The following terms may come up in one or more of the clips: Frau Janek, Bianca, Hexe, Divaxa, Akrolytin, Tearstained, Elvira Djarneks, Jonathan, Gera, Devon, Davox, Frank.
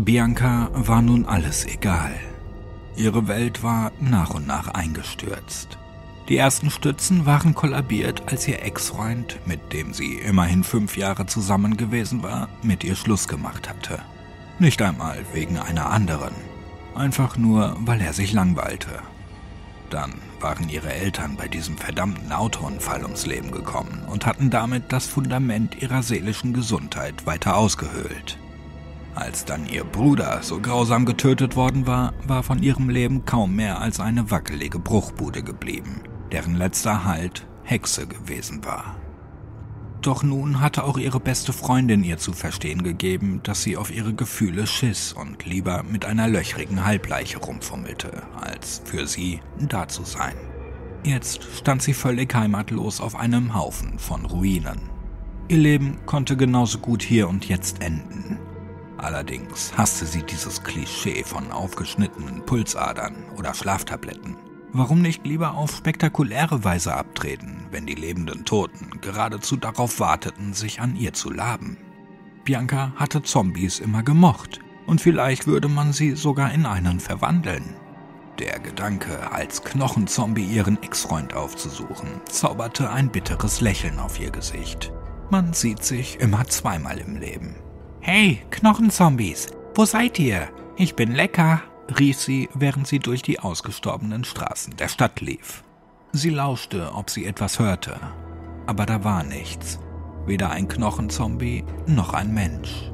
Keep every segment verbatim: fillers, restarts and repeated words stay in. Bianca war nun alles egal. Ihre Welt war nach und nach eingestürzt. Die ersten Stützen waren kollabiert, als ihr Ex-Freund, mit dem sie immerhin fünf Jahre zusammen gewesen war, mit ihr Schluss gemacht hatte. Nicht einmal wegen einer anderen, einfach nur, weil er sich langweilte. Dann waren ihre Eltern bei diesem verdammten Autounfall ums Leben gekommen und hatten damit das Fundament ihrer seelischen Gesundheit weiter ausgehöhlt. Als dann ihr Bruder so grausam getötet worden war, war von ihrem Leben kaum mehr als eine wackelige Bruchbude geblieben, deren letzter Halt Hexe gewesen war. Doch nun hatte auch ihre beste Freundin ihr zu verstehen gegeben, dass sie auf ihre Gefühle schiss und lieber mit einer löchrigen Halbleiche rumfummelte, als für sie da zu sein. Jetzt stand sie völlig heimatlos auf einem Haufen von Ruinen. Ihr Leben konnte genauso gut hier und jetzt enden. Allerdings hasste sie dieses Klischee von aufgeschnittenen Pulsadern oder Schlaftabletten. Warum nicht lieber auf spektakuläre Weise abtreten, wenn die lebenden Toten geradezu darauf warteten, sich an ihr zu laben? Bianca hatte Zombies immer gemocht und vielleicht würde man sie sogar in einen verwandeln. Der Gedanke, als Knochenzombie ihren Ex-Freund aufzusuchen, zauberte ein bitteres Lächeln auf ihr Gesicht. Man sieht sich immer zweimal im Leben. »Hey, Knochenzombies, wo seid ihr? Ich bin lecker«, rief sie, während sie durch die ausgestorbenen Straßen der Stadt lief. Sie lauschte, ob sie etwas hörte, aber da war nichts. Weder ein Knochenzombie noch ein Mensch.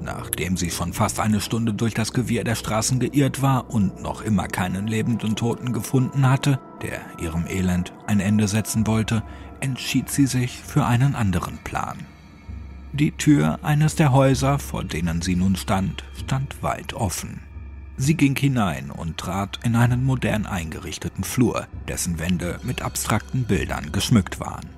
Nachdem sie schon fast eine Stunde durch das Gewirr der Straßen geirrt war und noch immer keinen lebenden Toten gefunden hatte, der ihrem Elend ein Ende setzen wollte, entschied sie sich für einen anderen Plan. Die Tür eines der Häuser, vor denen sie nun stand, stand weit offen. Sie ging hinein und trat in einen modern eingerichteten Flur, dessen Wände mit abstrakten Bildern geschmückt waren.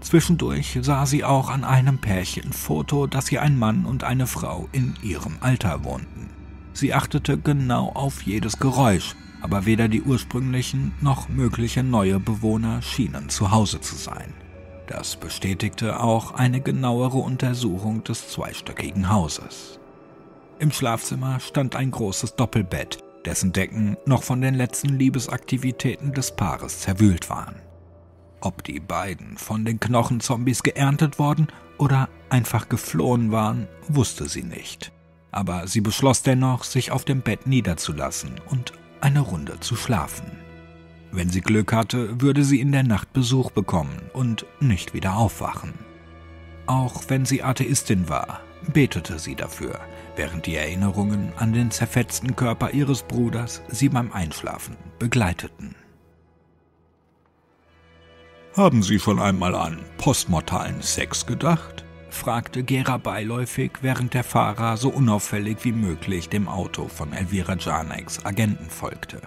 Zwischendurch sah sie auch an einem Pärchen Foto, dass hier ein Mann und eine Frau in ihrem Alter wohnten. Sie achtete genau auf jedes Geräusch, aber weder die ursprünglichen noch mögliche neue Bewohner schienen zu Hause zu sein. Das bestätigte auch eine genauere Untersuchung des zweistöckigen Hauses. Im Schlafzimmer stand ein großes Doppelbett, dessen Decken noch von den letzten Liebesaktivitäten des Paares zerwühlt waren. Ob die beiden von den Knochenzombies geerntet worden oder einfach geflohen waren, wusste sie nicht. Aber sie beschloss dennoch, sich auf dem Bett niederzulassen und eine Runde zu schlafen. Wenn sie Glück hatte, würde sie in der Nacht Besuch bekommen und nicht wieder aufwachen. Auch wenn sie Atheistin war, betete sie dafür, während die Erinnerungen an den zerfetzten Körper ihres Bruders sie beim Einschlafen begleiteten. »Haben Sie schon einmal an postmortalen Sex gedacht?« fragte Gera beiläufig, während der Fahrer so unauffällig wie möglich dem Auto von Elvira Djarneks Agenten folgte.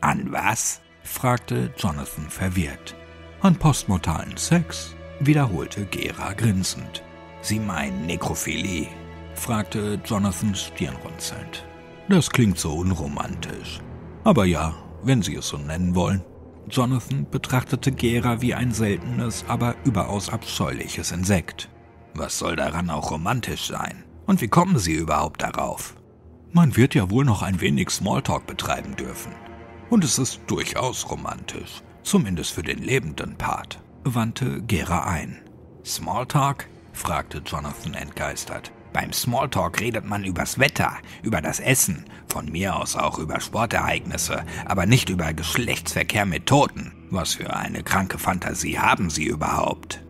»An was?« fragte Jonathan verwirrt. »An postmortalen Sex«, wiederholte Gera grinsend. »Sie meinen Nekrophilie?«, fragte Jonathan stirnrunzelnd. »Das klingt so unromantisch. Aber ja, wenn Sie es so nennen wollen.« Jonathan betrachtete Gera wie ein seltenes, aber überaus abscheuliches Insekt. »Was soll daran auch romantisch sein? Und wie kommen Sie überhaupt darauf?« »Man wird ja wohl noch ein wenig Smalltalk betreiben dürfen. Und es ist durchaus romantisch, zumindest für den lebenden Part«, wandte Gera ein. »Smalltalk?«, fragte Jonathan entgeistert. »Beim Smalltalk redet man übers Wetter, über das Essen, von mir aus auch über Sportereignisse, aber nicht über Geschlechtsverkehr mit Toten. Was für eine kranke Fantasie haben Sie überhaupt?«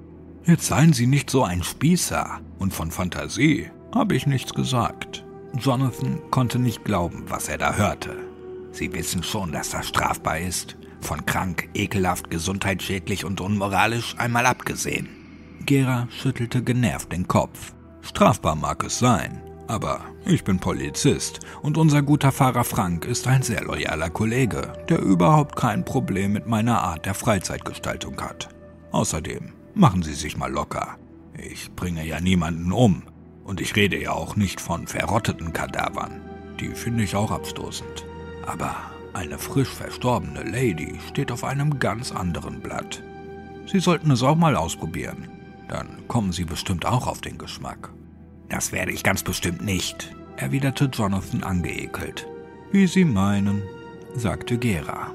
»Jetzt seien Sie nicht so ein Spießer, und von Fantasie habe ich nichts gesagt.« Jonathan konnte nicht glauben, was er da hörte. »Sie wissen schon, dass das strafbar ist. Von krank, ekelhaft, gesundheitsschädlich und unmoralisch einmal abgesehen.« Gera schüttelte genervt den Kopf. »Strafbar mag es sein, aber ich bin Polizist und unser guter Fahrer Frank ist ein sehr loyaler Kollege, der überhaupt kein Problem mit meiner Art der Freizeitgestaltung hat. Außerdem, machen Sie sich mal locker. Ich bringe ja niemanden um und ich rede ja auch nicht von verrotteten Kadavern. Die finde ich auch abstoßend. Aber eine frisch verstorbene Lady steht auf einem ganz anderen Blatt. Sie sollten es auch mal ausprobieren. Dann kommen Sie bestimmt auch auf den Geschmack.« »Das werde ich ganz bestimmt nicht«, erwiderte Jonathan angeekelt. »Wie Sie meinen«, sagte Gera.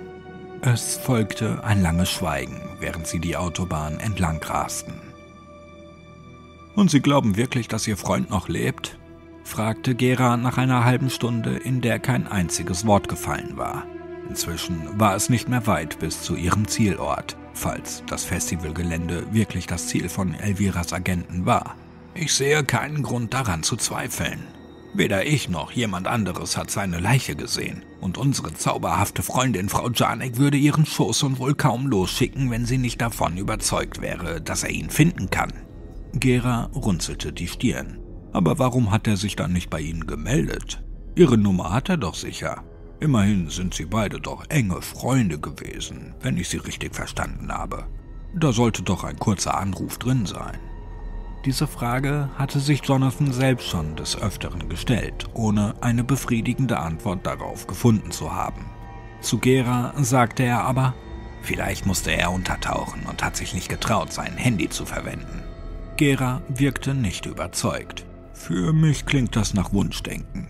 Es folgte ein langes Schweigen, während sie die Autobahn entlang rasten. »Und Sie glauben wirklich, dass Ihr Freund noch lebt?« fragte Gera nach einer halben Stunde, in der kein einziges Wort gefallen war. Inzwischen war es nicht mehr weit bis zu ihrem Zielort, falls das Festivalgelände wirklich das Ziel von Elviras Agenten war. »Ich sehe keinen Grund daran zu zweifeln. Weder ich noch jemand anderes hat seine Leiche gesehen, und unsere zauberhafte Freundin Frau Janek würde ihren Schoßhund wohl kaum losschicken, wenn sie nicht davon überzeugt wäre, dass er ihn finden kann.« Gera runzelte die Stirn. »Aber warum hat er sich dann nicht bei Ihnen gemeldet? Ihre Nummer hat er doch sicher. Immerhin sind Sie beide doch enge Freunde gewesen, wenn ich Sie richtig verstanden habe. Da sollte doch ein kurzer Anruf drin sein.« Diese Frage hatte sich Jonathan selbst schon des Öfteren gestellt, ohne eine befriedigende Antwort darauf gefunden zu haben. Zu Gera sagte er aber, vielleicht musste er untertauchen und hat sich nicht getraut, sein Handy zu verwenden. Gera wirkte nicht überzeugt. »Für mich klingt das nach Wunschdenken.«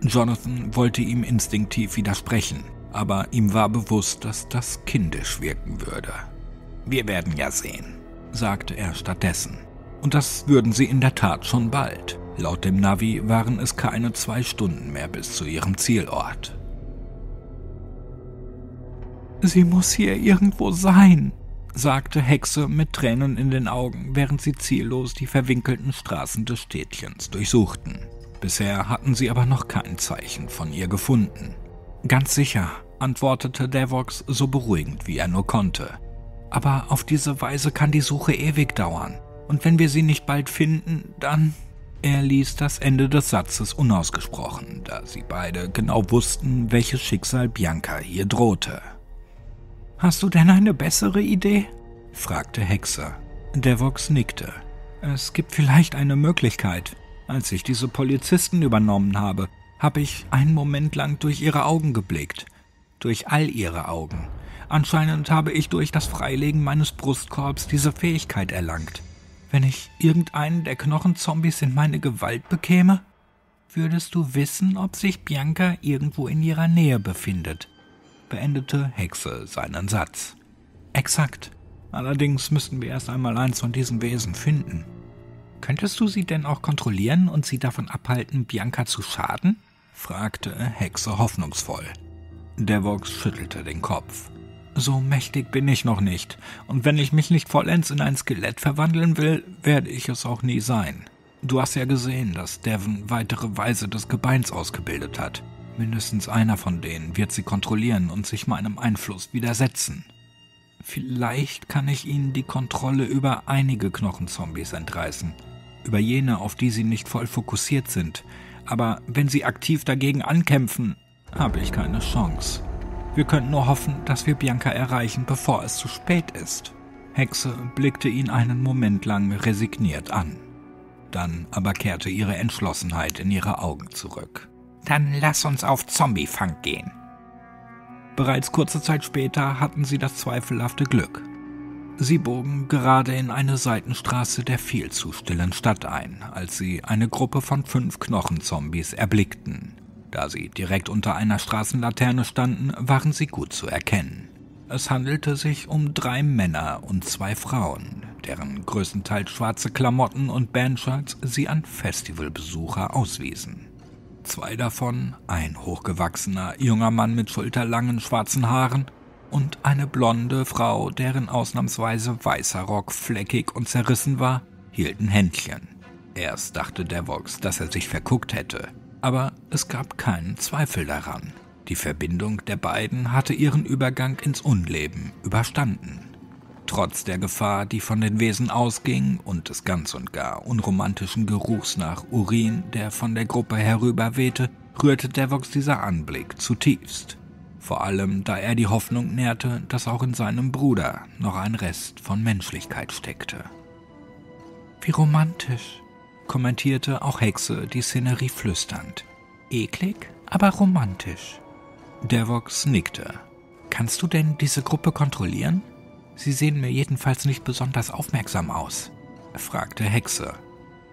Jonathan wollte ihm instinktiv widersprechen, aber ihm war bewusst, dass das kindisch wirken würde. »Wir werden ja sehen«, sagte er stattdessen. Und das würden sie in der Tat schon bald. Laut dem Navi waren es keine zwei Stunden mehr bis zu ihrem Zielort. »Sie muss hier irgendwo sein«, sagte Hexe mit Tränen in den Augen, während sie ziellos die verwinkelten Straßen des Städtchens durchsuchten. Bisher hatten sie aber noch kein Zeichen von ihr gefunden. »Ganz sicher«, antwortete Davox so beruhigend wie er nur konnte. »Aber auf diese Weise kann die Suche ewig dauern. Und wenn wir sie nicht bald finden, dann...« Er ließ das Ende des Satzes unausgesprochen, da sie beide genau wussten, welches Schicksal Bianca hier drohte. »Hast du denn eine bessere Idee?« fragte Hexe. Davox nickte. »Es gibt vielleicht eine Möglichkeit. Als ich diese Polizisten übernommen habe, habe ich einen Moment lang durch ihre Augen geblickt. Durch all ihre Augen. Anscheinend habe ich durch das Freilegen meines Brustkorbs diese Fähigkeit erlangt. Wenn ich irgendeinen der Knochenzombies in meine Gewalt bekäme, würdest du wissen, ob sich Bianca irgendwo in ihrer Nähe befindet.« beendete Hexe seinen Satz. »Exakt. Allerdings müssten wir erst einmal eins von diesen Wesen finden. Könntest du sie denn auch kontrollieren und sie davon abhalten, Bianca zu schaden?« fragte Hexe hoffnungsvoll. Davox schüttelte den Kopf. »So mächtig bin ich noch nicht, und wenn ich mich nicht vollends in ein Skelett verwandeln will, werde ich es auch nie sein. Du hast ja gesehen, dass Devon weitere Weise des Gebeins ausgebildet hat. Mindestens einer von denen wird sie kontrollieren und sich meinem Einfluss widersetzen. Vielleicht kann ich ihnen die Kontrolle über einige Knochenzombies entreißen, über jene, auf die sie nicht voll fokussiert sind. Aber wenn sie aktiv dagegen ankämpfen, habe ich keine Chance. Wir können nur hoffen, dass wir Bianca erreichen, bevor es zu spät ist.« Hexe blickte ihn einen Moment lang resigniert an. Dann aber kehrte ihre Entschlossenheit in ihre Augen zurück. »Dann lass uns auf Zombiefang gehen.« Bereits kurze Zeit später hatten sie das zweifelhafte Glück. Sie bogen gerade in eine Seitenstraße der viel zu stillen Stadt ein, als sie eine Gruppe von fünf Knochenzombies erblickten. Da sie direkt unter einer Straßenlaterne standen, waren sie gut zu erkennen. Es handelte sich um drei Männer und zwei Frauen, deren größtenteils schwarze Klamotten und Bandshirts sie an Festivalbesucher auswiesen. Zwei davon, ein hochgewachsener junger Mann mit schulterlangen schwarzen Haaren und eine blonde Frau, deren ausnahmsweise weißer Rock fleckig und zerrissen war, hielten Händchen. Erst dachte Davox, dass er sich verguckt hätte. Aber es gab keinen Zweifel daran. Die Verbindung der beiden hatte ihren Übergang ins Unleben überstanden. Trotz der Gefahr, die von den Wesen ausging und des ganz und gar unromantischen Geruchs nach Urin, der von der Gruppe herüberwehte, rührte Davox dieser Anblick zutiefst. Vor allem, da er die Hoffnung nährte, dass auch in seinem Bruder noch ein Rest von Menschlichkeit steckte. »Wie romantisch«, kommentierte auch Hexe die Szenerie flüsternd. »Eklig, aber romantisch.« Davox nickte. »Kannst du denn diese Gruppe kontrollieren? Sie sehen mir jedenfalls nicht besonders aufmerksam aus«, fragte Hexe.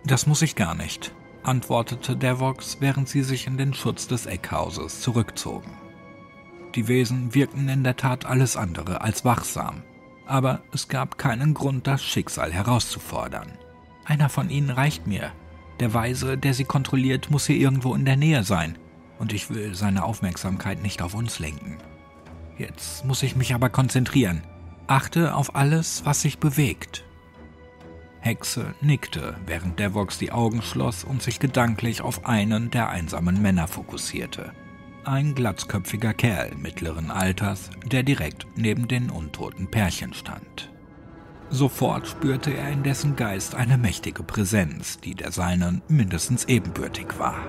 »Das muss ich gar nicht. antwortete Davox, während sie sich in den Schutz des Eckhauses zurückzogen. Die Wesen wirkten in der Tat alles andere als wachsam, aber es gab keinen Grund, das Schicksal herauszufordern. »Einer von ihnen reicht mir. Der Weise, der sie kontrolliert, muss hier irgendwo in der Nähe sein, und ich will seine Aufmerksamkeit nicht auf uns lenken. Jetzt muss ich mich aber konzentrieren. Achte auf alles, was sich bewegt.« Hexe nickte, während Davox die Augen schloss und sich gedanklich auf einen der einsamen Männer fokussierte. Ein glatzköpfiger Kerl mittleren Alters, der direkt neben den untoten Pärchen stand. Sofort spürte er in dessen Geist eine mächtige Präsenz, die der seinen mindestens ebenbürtig war.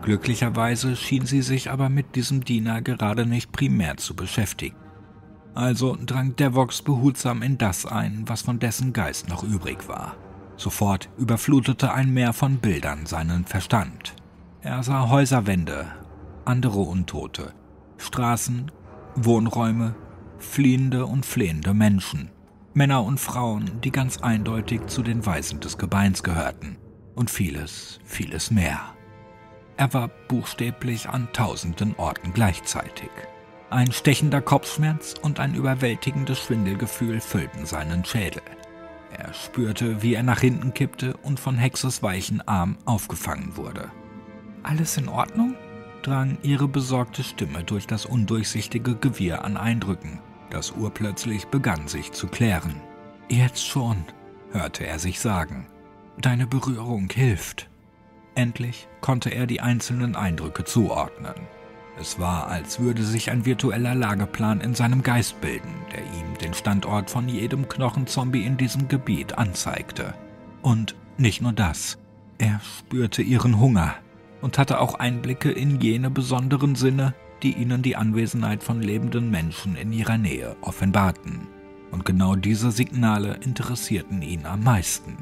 Glücklicherweise schien sie sich aber mit diesem Diener gerade nicht primär zu beschäftigen. Also drang Davox behutsam in das ein, was von dessen Geist noch übrig war. Sofort überflutete ein Meer von Bildern seinen Verstand. Er sah Häuserwände, andere Untote, Straßen, Wohnräume, fliehende und flehende Menschen, Männer und Frauen, die ganz eindeutig zu den Weisen des Gebeins gehörten, und vieles, vieles mehr. Er war buchstäblich an tausenden Orten gleichzeitig. Ein stechender Kopfschmerz und ein überwältigendes Schwindelgefühl füllten seinen Schädel. Er spürte, wie er nach hinten kippte und von Hexes weichen Arm aufgefangen wurde. »Alles in Ordnung?« drang ihre besorgte Stimme durch das undurchsichtige Gewirr an Eindrücken. Das urplötzlich begann sich zu klären. »Jetzt schon«, hörte er sich sagen. »Deine Berührung hilft.« Endlich konnte er die einzelnen Eindrücke zuordnen. Es war, als würde sich ein virtueller Lageplan in seinem Geist bilden, der ihm den Standort von jedem Knochenzombie in diesem Gebiet anzeigte. Und nicht nur das. Er spürte ihren Hunger und hatte auch Einblicke in jene besonderen Sinne, die ihnen die Anwesenheit von lebenden Menschen in ihrer Nähe offenbarten. Und genau diese Signale interessierten ihn am meisten.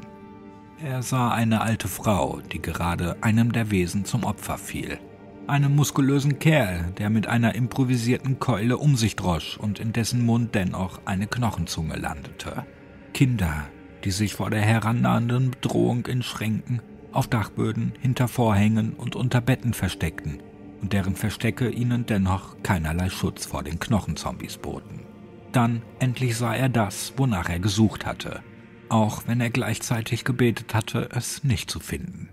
Er sah eine alte Frau, die gerade einem der Wesen zum Opfer fiel. Einem muskulösen Kerl, der mit einer improvisierten Keule um sich drosch und in dessen Mund dennoch eine Knochenzunge landete. Kinder, die sich vor der herannahenden Bedrohung in Schränken, auf Dachböden, hinter Vorhängen und unter Betten versteckten und deren Verstecke ihnen dennoch keinerlei Schutz vor den Knochenzombies boten. Dann endlich sah er das, wonach er gesucht hatte, auch wenn er gleichzeitig gebetet hatte, es nicht zu finden.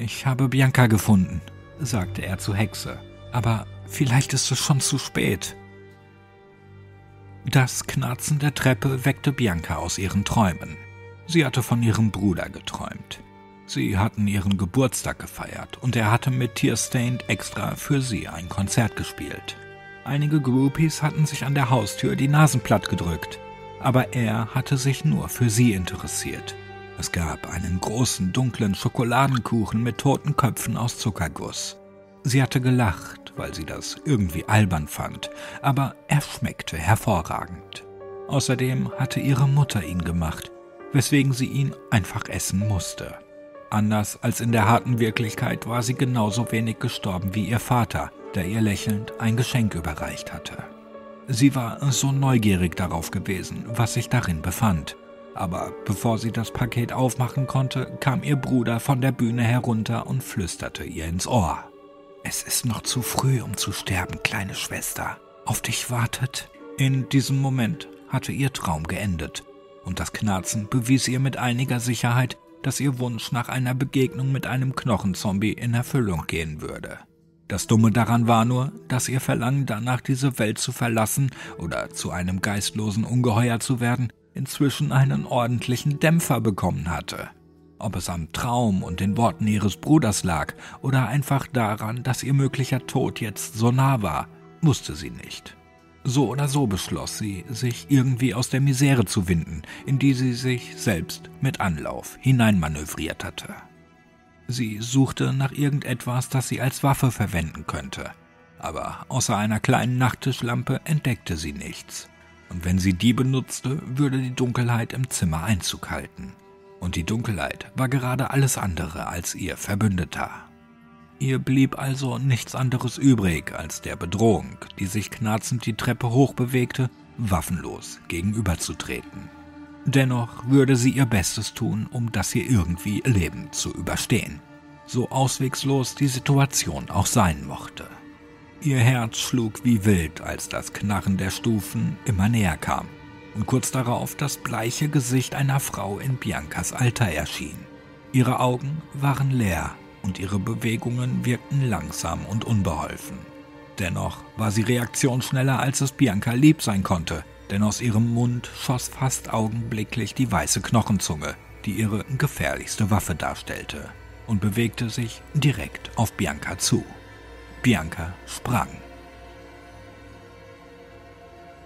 »Ich habe Bianca gefunden«, sagte er zu Hexe, »aber vielleicht ist es schon zu spät.« Das Knarzen der Treppe weckte Bianca aus ihren Träumen. Sie hatte von ihrem Bruder geträumt. Sie hatten ihren Geburtstag gefeiert und er hatte mit Tearstained extra für sie ein Konzert gespielt. Einige Groupies hatten sich an der Haustür die Nasen platt gedrückt, aber er hatte sich nur für sie interessiert. Es gab einen großen, dunklen Schokoladenkuchen mit toten Köpfen aus Zuckerguss. Sie hatte gelacht, weil sie das irgendwie albern fand, aber er schmeckte hervorragend. Außerdem hatte ihre Mutter ihn gemacht, weswegen sie ihn einfach essen musste. Anders als in der harten Wirklichkeit war sie genauso wenig gestorben wie ihr Vater, der ihr lächelnd ein Geschenk überreicht hatte. Sie war so neugierig darauf gewesen, was sich darin befand. Aber bevor sie das Paket aufmachen konnte, kam ihr Bruder von der Bühne herunter und flüsterte ihr ins Ohr. »Es ist noch zu früh, um zu sterben, kleine Schwester. Auf dich wartet.« In diesem Moment hatte ihr Traum geendet und das Knarzen bewies ihr mit einiger Sicherheit, dass ihr Wunsch nach einer Begegnung mit einem Knochenzombie in Erfüllung gehen würde. Das Dumme daran war nur, dass ihr Verlangen danach, diese Welt zu verlassen oder zu einem geistlosen Ungeheuer zu werden, inzwischen einen ordentlichen Dämpfer bekommen hatte. Ob es am Traum und den Worten ihres Bruders lag oder einfach daran, dass ihr möglicher Tod jetzt so nah war, wusste sie nicht. So oder so beschloss sie, sich irgendwie aus der Misere zu winden, in die sie sich selbst mit Anlauf hineinmanövriert hatte. Sie suchte nach irgendetwas, das sie als Waffe verwenden könnte, aber außer einer kleinen Nachttischlampe entdeckte sie nichts. Und wenn sie die benutzte, würde die Dunkelheit im Zimmer Einzug halten. Und die Dunkelheit war gerade alles andere als ihr Verbündeter. Ihr blieb also nichts anderes übrig, als der Bedrohung, die sich knarzend die Treppe hochbewegte, waffenlos gegenüberzutreten. Dennoch würde sie ihr Bestes tun, um das hier irgendwie lebend zu überstehen. so auswegslos die Situation auch sein mochte. Ihr Herz schlug wie wild, als das Knarren der Stufen immer näher kam und kurz darauf das bleiche Gesicht einer Frau in Biancas Alter erschien. Ihre Augen waren leer und ihre Bewegungen wirkten langsam und unbeholfen. Dennoch war sie reaktionsschneller, als es Bianca lieb sein konnte, denn aus ihrem Mund schoss fast augenblicklich die weiße Knochenzunge, die ihre gefährlichste Waffe darstellte, und bewegte sich direkt auf Bianca zu. Bianca sprang.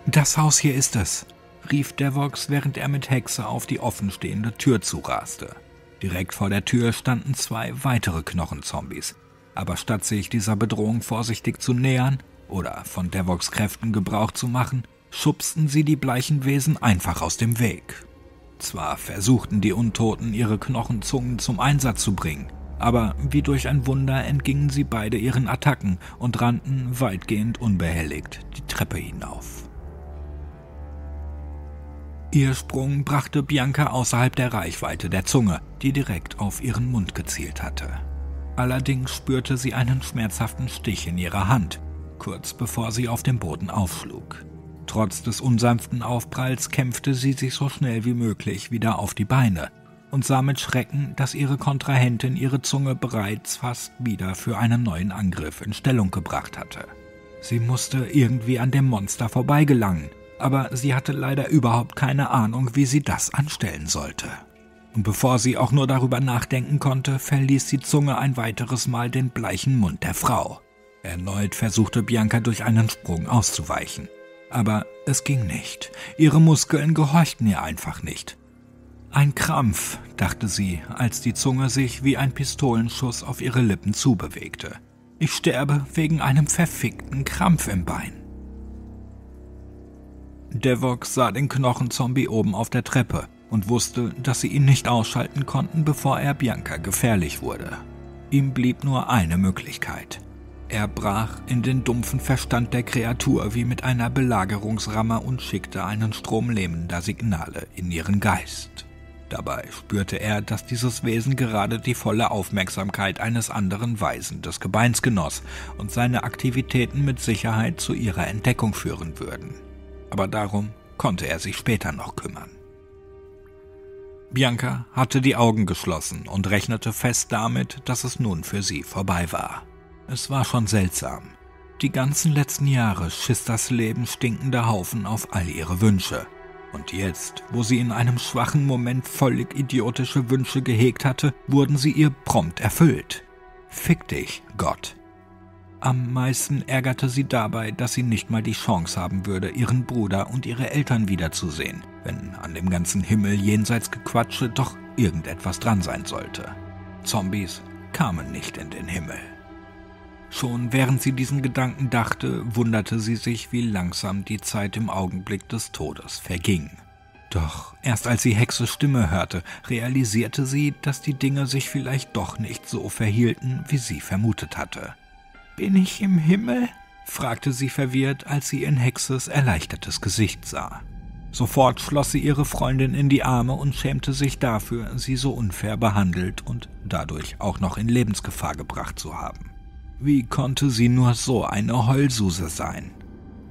»Das Haus hier ist es«, rief Davox, während er mit Hexe auf die offenstehende Tür zuraste. Direkt vor der Tür standen zwei weitere Knochenzombies, aber statt sich dieser Bedrohung vorsichtig zu nähern oder von Davox Kräften Gebrauch zu machen, schubsten sie die bleichen Wesen einfach aus dem Weg. Zwar versuchten die Untoten, ihre Knochenzungen zum Einsatz zu bringen, aber wie durch ein Wunder entgingen sie beide ihren Attacken und rannten weitgehend unbehelligt die Treppe hinauf. Ihr Sprung brachte Bianca außerhalb der Reichweite der Zunge, die direkt auf ihren Mund gezielt hatte. Allerdings spürte sie einen schmerzhaften Stich in ihrer Hand, kurz bevor sie auf dem Boden aufschlug. Trotz des unsanften Aufpralls kämpfte sie sich so schnell wie möglich wieder auf die Beine und sah mit Schrecken, dass ihre Kontrahentin ihre Zunge bereits fast wieder für einen neuen Angriff in Stellung gebracht hatte. Sie musste irgendwie an dem Monster vorbeigelangen, aber sie hatte leider überhaupt keine Ahnung, wie sie das anstellen sollte. Und bevor sie auch nur darüber nachdenken konnte, verließ die Zunge ein weiteres Mal den bleichen Mund der Frau. Erneut versuchte Bianca durch einen Sprung auszuweichen. Aber es ging nicht. Ihre Muskeln gehorchten ihr einfach nicht. Ein Krampf, dachte sie, als die Zunge sich wie ein Pistolenschuss auf ihre Lippen zubewegte. Ich sterbe wegen einem verfickten Krampf im Bein. Davox sah den Knochenzombie oben auf der Treppe und wusste, dass sie ihn nicht ausschalten konnten, bevor er Bianca gefährlich wurde. Ihm blieb nur eine Möglichkeit. Er brach in den dumpfen Verstand der Kreatur wie mit einer Belagerungsramme und schickte einen Strom lähmender Signale in ihren Geist. Dabei spürte er, dass dieses Wesen gerade die volle Aufmerksamkeit eines anderen Weisen des Gebeins genoss und seine Aktivitäten mit Sicherheit zu ihrer Entdeckung führen würden. Aber darum konnte er sich später noch kümmern. Bianca hatte die Augen geschlossen und rechnete fest damit, dass es nun für sie vorbei war. Es war schon seltsam. Die ganzen letzten Jahre schiss das Leben stinkender Haufen auf all ihre Wünsche. Und jetzt, wo sie in einem schwachen Moment völlig idiotische Wünsche gehegt hatte, wurden sie ihr prompt erfüllt. Fick dich, Gott. Am meisten ärgerte sie dabei, dass sie nicht mal die Chance haben würde, ihren Bruder und ihre Eltern wiederzusehen, wenn an dem ganzen Himmel jenseits Gequatsche doch irgendetwas dran sein sollte. Zombies kamen nicht in den Himmel. Schon während sie diesen Gedanken dachte, wunderte sie sich, wie langsam die Zeit im Augenblick des Todes verging. Doch erst als sie Hexes Stimme hörte, realisierte sie, dass die Dinge sich vielleicht doch nicht so verhielten, wie sie vermutet hatte. »Bin ich im Himmel?« fragte sie verwirrt, als sie in Hexes erleichtertes Gesicht sah. Sofort schloss sie ihre Freundin in die Arme und schämte sich dafür, sie so unfair behandelt und dadurch auch noch in Lebensgefahr gebracht zu haben. Wie konnte sie nur so eine Heulsuse sein?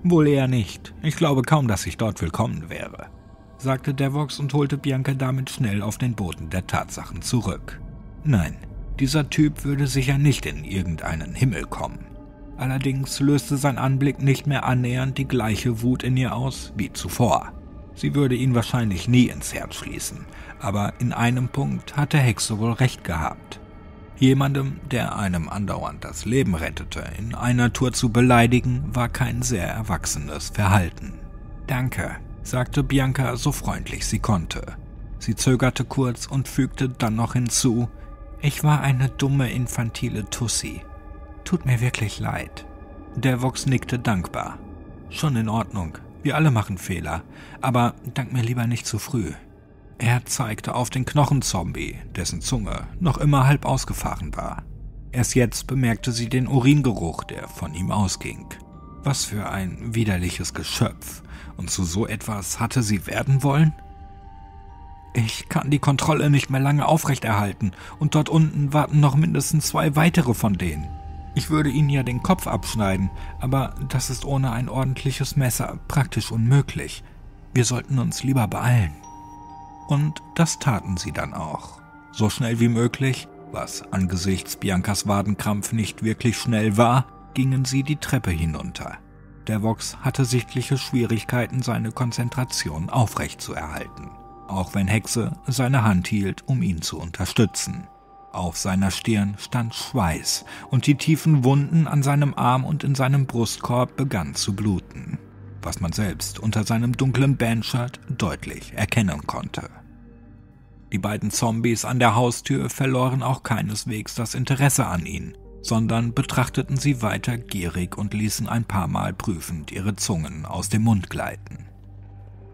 Wohl eher nicht. Ich glaube kaum, dass ich dort willkommen wäre, sagte Davox und holte Bianca damit schnell auf den Boden der Tatsachen zurück. Nein, dieser Typ würde sicher nicht in irgendeinen Himmel kommen. Allerdings löste sein Anblick nicht mehr annähernd die gleiche Wut in ihr aus wie zuvor. Sie würde ihn wahrscheinlich nie ins Herz schließen, aber in einem Punkt hatte Hexe wohl recht gehabt. Jemandem, der einem andauernd das Leben rettete, in einer Tour zu beleidigen, war kein sehr erwachsenes Verhalten. »Danke«, sagte Bianca so freundlich sie konnte. Sie zögerte kurz und fügte dann noch hinzu, »Ich war eine dumme, infantile Tussi. Tut mir wirklich leid.« Davox nickte dankbar. »Schon in Ordnung, wir alle machen Fehler, aber dank mir lieber nicht zu früh.« Er zeigte auf den Knochenzombie, dessen Zunge noch immer halb ausgefahren war. Erst jetzt bemerkte sie den Uringeruch, der von ihm ausging. Was für ein widerliches Geschöpf! Und zu so etwas hatte sie werden wollen? Ich kann die Kontrolle nicht mehr lange aufrechterhalten und dort unten warten noch mindestens zwei weitere von denen. Ich würde ihnen ja den Kopf abschneiden, aber das ist ohne ein ordentliches Messer praktisch unmöglich. Wir sollten uns lieber beeilen. Und das taten sie dann auch. So schnell wie möglich, was angesichts Biancas Wadenkrampf nicht wirklich schnell war, gingen sie die Treppe hinunter. Davox hatte sichtliche Schwierigkeiten, seine Konzentration aufrechtzuerhalten, auch wenn Hexe seine Hand hielt, um ihn zu unterstützen. Auf seiner Stirn stand Schweiß und die tiefen Wunden an seinem Arm und in seinem Brustkorb begannen zu bluten, was man selbst unter seinem dunklen Bandshirt deutlich erkennen konnte. Die beiden Zombies an der Haustür verloren auch keineswegs das Interesse an ihn, sondern betrachteten sie weiter gierig und ließen ein paar Mal prüfend ihre Zungen aus dem Mund gleiten.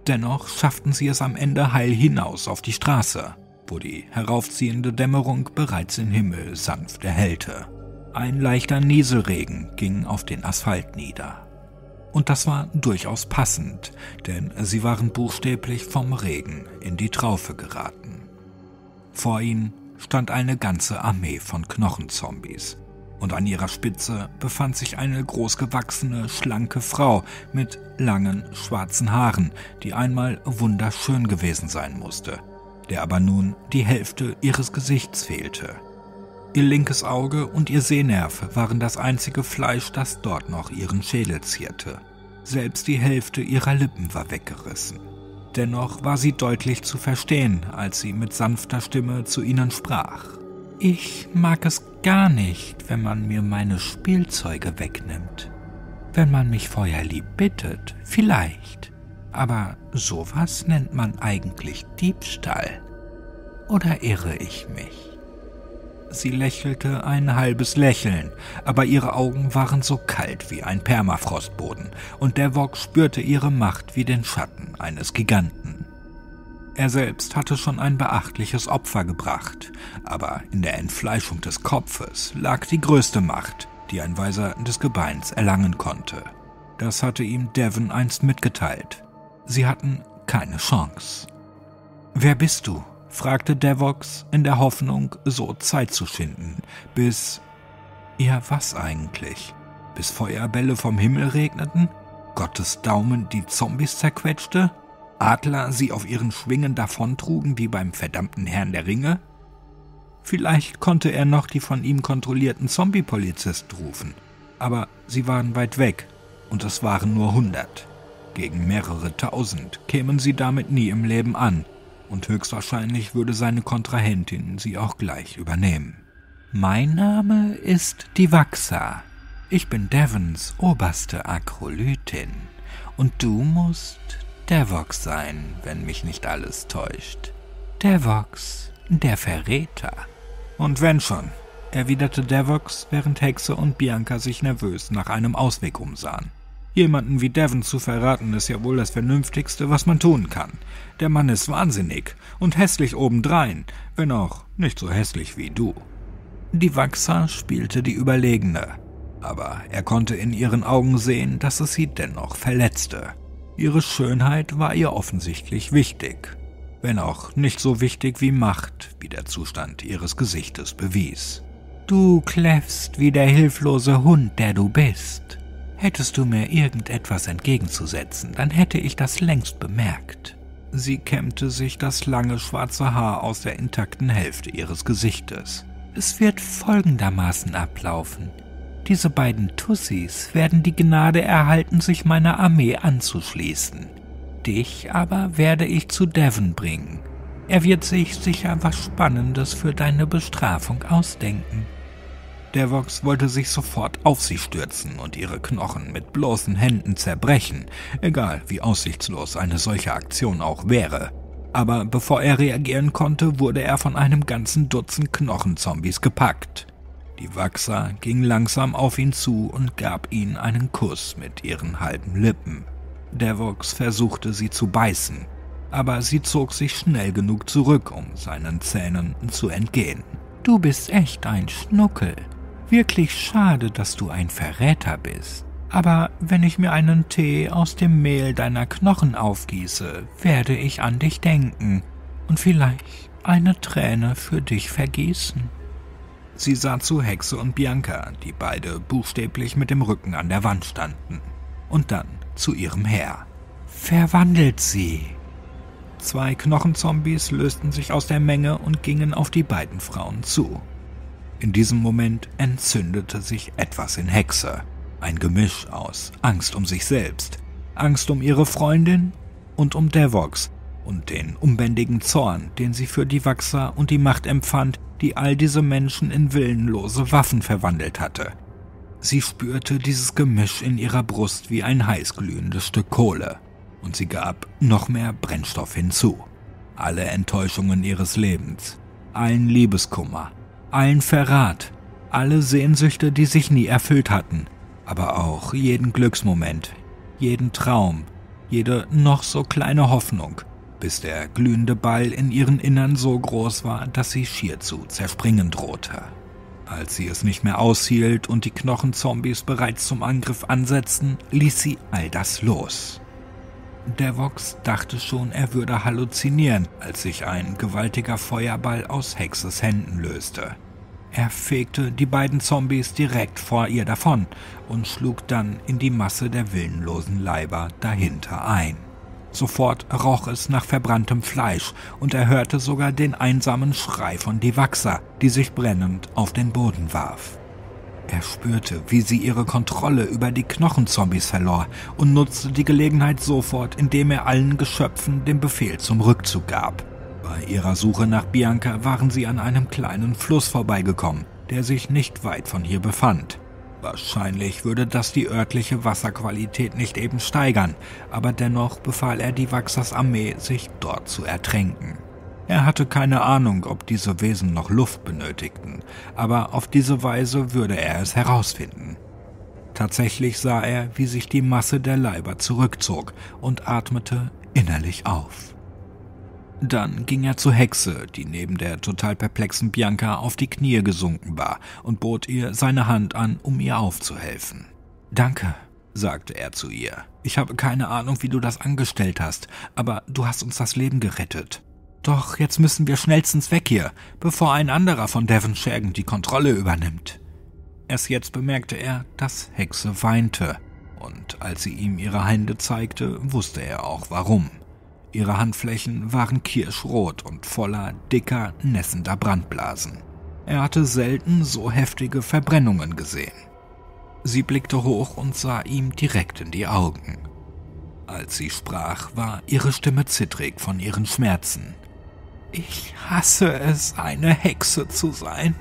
Dennoch schafften sie es am Ende heil hinaus auf die Straße, wo die heraufziehende Dämmerung bereits den Himmel sanft erhellte. Ein leichter Nieselregen ging auf den Asphalt nieder. Und das war durchaus passend, denn sie waren buchstäblich vom Regen in die Traufe geraten. Vor ihnen stand eine ganze Armee von Knochenzombies. Und an ihrer Spitze befand sich eine großgewachsene, schlanke Frau mit langen, schwarzen Haaren, die einmal wunderschön gewesen sein musste, der aber nun die Hälfte ihres Gesichts fehlte. Ihr linkes Auge und ihr Sehnerv waren das einzige Fleisch, das dort noch ihren Schädel zierte. Selbst die Hälfte ihrer Lippen war weggerissen. Dennoch war sie deutlich zu verstehen, als sie mit sanfter Stimme zu ihnen sprach. »Ich mag es gar nicht, wenn man mir meine Spielzeuge wegnimmt. Wenn man mich vorher lieb bittet, vielleicht. Aber sowas nennt man eigentlich Diebstahl. Oder irre ich mich?« Sie lächelte ein halbes Lächeln, aber ihre Augen waren so kalt wie ein Permafrostboden und Davox spürte ihre Macht wie den Schatten eines Giganten. Er selbst hatte schon ein beachtliches Opfer gebracht, aber in der Entfleischung des Kopfes lag die größte Macht, die ein Weiser des Gebeins erlangen konnte. Das hatte ihm Devon einst mitgeteilt. Sie hatten keine Chance. »Wer bist du?« fragte Davox in der Hoffnung, so Zeit zu schinden, bis... Ja, was eigentlich? Bis Feuerbälle vom Himmel regneten? Gottes Daumen die Zombies zerquetschte? Adler sie auf ihren Schwingen davontrugen wie beim verdammten Herrn der Ringe? Vielleicht konnte er noch die von ihm kontrollierten Zombie-Polizisten rufen, aber sie waren weit weg und es waren nur hundert. Gegen mehrere Tausend kämen sie damit nie im Leben an und höchstwahrscheinlich würde seine Kontrahentin sie auch gleich übernehmen. »Mein Name ist Divaxa. Ich bin Devons oberste Akrolytin und du musst... Davox sein, wenn mich nicht alles täuscht. Davox, der Verräter.« »Und wenn schon«, erwiderte Davox, während Hexe und Bianca sich nervös nach einem Ausweg umsahen. »Jemanden wie Devon zu verraten, ist ja wohl das Vernünftigste, was man tun kann. Der Mann ist wahnsinnig und hässlich obendrein, wenn auch nicht so hässlich wie du.« Divaxa spielte die Überlegene, aber er konnte in ihren Augen sehen, dass es sie dennoch verletzte. Ihre Schönheit war ihr offensichtlich wichtig, wenn auch nicht so wichtig wie Macht, wie der Zustand ihres Gesichtes bewies. »Du kläffst wie der hilflose Hund, der du bist. Hättest du mir irgendetwas entgegenzusetzen, dann hätte ich das längst bemerkt.« Sie kämmte sich das lange schwarze Haar aus der intakten Hälfte ihres Gesichtes. »Es wird folgendermaßen ablaufen. Diese beiden Tussis werden die Gnade erhalten, sich meiner Armee anzuschließen. Dich aber werde ich zu Devon bringen. Er wird sich sicher was Spannendes für deine Bestrafung ausdenken.« Davox wollte sich sofort auf sie stürzen und ihre Knochen mit bloßen Händen zerbrechen, egal wie aussichtslos eine solche Aktion auch wäre. Aber bevor er reagieren konnte, wurde er von einem ganzen Dutzend Knochenzombies gepackt. Divaxa ging langsam auf ihn zu und gab ihm einen Kuss mit ihren halben Lippen. Davox versuchte, sie zu beißen, aber sie zog sich schnell genug zurück, um seinen Zähnen zu entgehen. »Du bist echt ein Schnuckel. Wirklich schade, dass du ein Verräter bist. Aber wenn ich mir einen Tee aus dem Mehl deiner Knochen aufgieße, werde ich an dich denken. und vielleicht eine Träne für dich vergießen.« Sie sah zu Hexe und Bianca, die beide buchstäblich mit dem Rücken an der Wand standen, und dann zu ihrem Herr. »Verwandelt sie!« Zwei Knochenzombies lösten sich aus der Menge und gingen auf die beiden Frauen zu. In diesem Moment entzündete sich etwas in Hexe. Ein Gemisch aus Angst um sich selbst, Angst um ihre Freundin und um Davox und den unbändigen Zorn, den sie für Divaxa und die Macht empfand, die all diese Menschen in willenlose Waffen verwandelt hatte. Sie spürte dieses Gemisch in ihrer Brust wie ein heißglühendes Stück Kohle und sie gab noch mehr Brennstoff hinzu. Alle Enttäuschungen ihres Lebens, allen Liebeskummer, allen Verrat, alle Sehnsüchte, die sich nie erfüllt hatten, aber auch jeden Glücksmoment, jeden Traum, jede noch so kleine Hoffnung, bis der glühende Ball in ihren Innern so groß war, dass sie schier zu zerspringen drohte. Als sie es nicht mehr aushielt und die Knochenzombies bereits zum Angriff ansetzten, ließ sie all das los. Davox dachte schon, er würde halluzinieren, als sich ein gewaltiger Feuerball aus Hexes Händen löste. Er fegte die beiden Zombies direkt vor ihr davon und schlug dann in die Masse der willenlosen Leiber dahinter ein. Sofort roch es nach verbranntem Fleisch und er hörte sogar den einsamen Schrei von Divaxa, die sich brennend auf den Boden warf. Er spürte, wie sie ihre Kontrolle über die Knochenzombies verlor und nutzte die Gelegenheit sofort, indem er allen Geschöpfen den Befehl zum Rückzug gab. Bei ihrer Suche nach Bianca waren sie an einem kleinen Fluss vorbeigekommen, der sich nicht weit von hier befand. Wahrscheinlich würde das die örtliche Wasserqualität nicht eben steigern, aber dennoch befahl er Divaxas Armee, sich dort zu ertränken. Er hatte keine Ahnung, ob diese Wesen noch Luft benötigten, aber auf diese Weise würde er es herausfinden. Tatsächlich sah er, wie sich die Masse der Leiber zurückzog und atmete innerlich auf. Dann ging er zur Hexe, die neben der total perplexen Bianca auf die Knie gesunken war, und bot ihr seine Hand an, um ihr aufzuhelfen. »Danke«, sagte er zu ihr. »Ich habe keine Ahnung, wie du das angestellt hast, aber du hast uns das Leben gerettet. Doch jetzt müssen wir schnellstens weg hier, bevor ein anderer von Devon die Kontrolle übernimmt.« Erst jetzt bemerkte er, dass Hexe weinte, und als sie ihm ihre Hände zeigte, wusste er auch warum. Ihre Handflächen waren kirschrot und voller dicker, nässender Brandblasen. Er hatte selten so heftige Verbrennungen gesehen. Sie blickte hoch und sah ihm direkt in die Augen. Als sie sprach, war ihre Stimme zittrig von ihren Schmerzen. »Ich hasse es, eine Hexe zu sein.